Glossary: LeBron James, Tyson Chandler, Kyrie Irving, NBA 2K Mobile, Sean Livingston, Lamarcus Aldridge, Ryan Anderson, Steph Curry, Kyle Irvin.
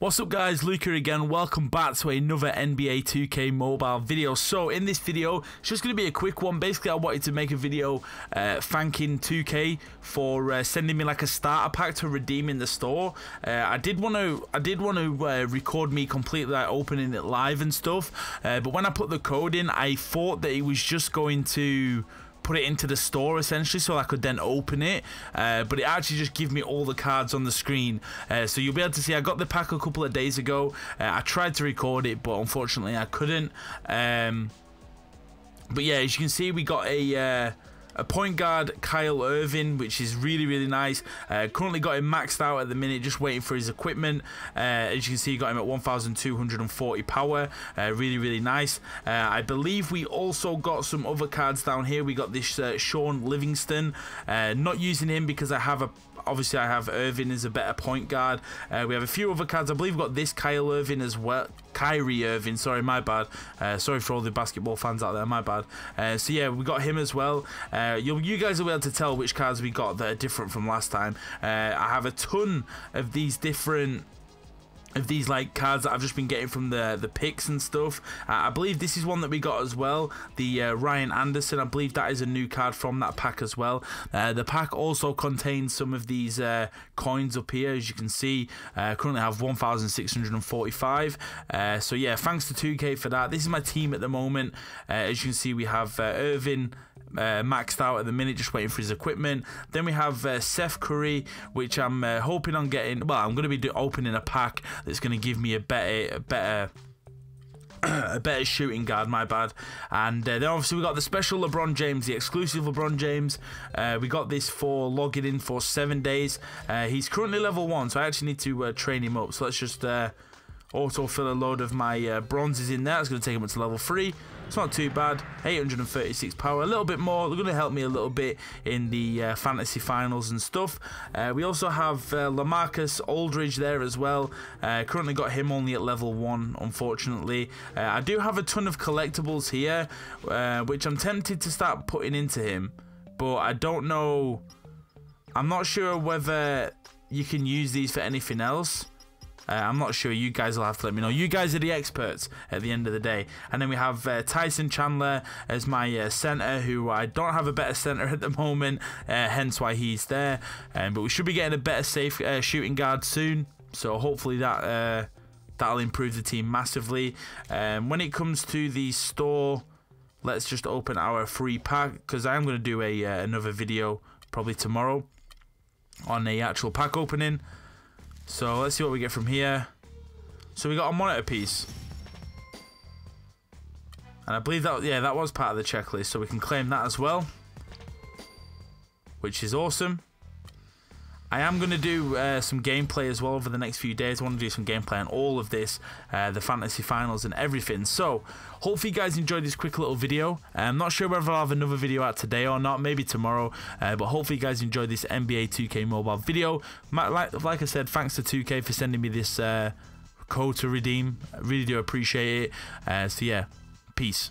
What's up guys, Luke here again. Welcome back to another NBA 2K Mobile video. So in this video, it's just going to be a quick one. Basically, I wanted to make a video thanking 2K for sending me like a starter pack to redeem in the store. I did want to record me completely like opening it live and stuff. But when I put the code in, I thought that it was just going to put it into the store essentially so I could then open it, but it actually just gave me all the cards on the screen, so you'll be able to see I got the pack a couple of days ago. I tried to record it but unfortunately I couldn't, but yeah, as you can see we got a point guard, Kyle Irvin, which is really nice. Currently got him maxed out at the minute, just waiting for his equipment. As you can see, got him at 1,240 power. Really nice. I believe we also got some other cards down here. We got this Sean Livingston. Not using him because I have a, obviously I have Irvin as a better point guard. We have a few other cards. I believe we've got this Kyle Irvin as well. Kyrie Irving, sorry, my bad. Sorry for all the basketball fans out there, my bad. So yeah, we got him as well. You guys will be able to tell which cards we got that are different from last time. I have a ton of these different like cards that I've just been getting from the picks and stuff. I believe this is one that we got as well, the Ryan Anderson. I believe that is a new card from that pack as well. The pack also contains some of these coins up here, as you can see. Currently have 1,645. So yeah, thanks to 2K for that. This is my team at the moment. As you can see, we have Irvin maxed out at the minute, just waiting for his equipment. Then we have Steph Curry, which I'm hoping on getting. Well, I'm going to be opening a pack that's going to give me a better shooting guard, my bad. And then obviously we got the special LeBron James, the exclusive LeBron James. We got this for logging in for 7 days. He's currently level 1, so I actually need to train him up. So let's just autofill a load of my bronzes in there. It's going to take him up to level 3. It's not too bad. 836 power, a little bit more. They're going to help me a little bit in the fantasy finals and stuff. We also have Lamarcus Aldridge there as well. Currently got him only at level 1, unfortunately. I do have a ton of collectibles here, which I'm tempted to start putting into him. But I don't know. I'm not sure whether you can use these for anything else. I'm not sure. You guys will have to let me know. You guys are the experts at the end of the day. And then we have Tyson Chandler as my center, who I don't have a better center at the moment, hence why he's there. But we should be getting a better safe shooting guard soon. So hopefully that that'll improve the team massively. When it comes to the store, let's just open our free pack, because I'm going to do a another video probably tomorrow on the actual pack opening. So let's see what we get from here. So we got a monitor piece, and I believe that, yeah, that was part of the checklist, so we can claim that as well, which is awesome. I am going to do some gameplay as well over the next few days. I want to do some gameplay on all of this, the fantasy finals and everything. So hopefully you guys enjoyed this quick little video. I'm not sure whether I'll have another video out today or not, maybe tomorrow. But hopefully you guys enjoyed this NBA 2K Mobile video. Like I said, thanks to 2K for sending me this code to redeem. I really do appreciate it. So yeah, peace.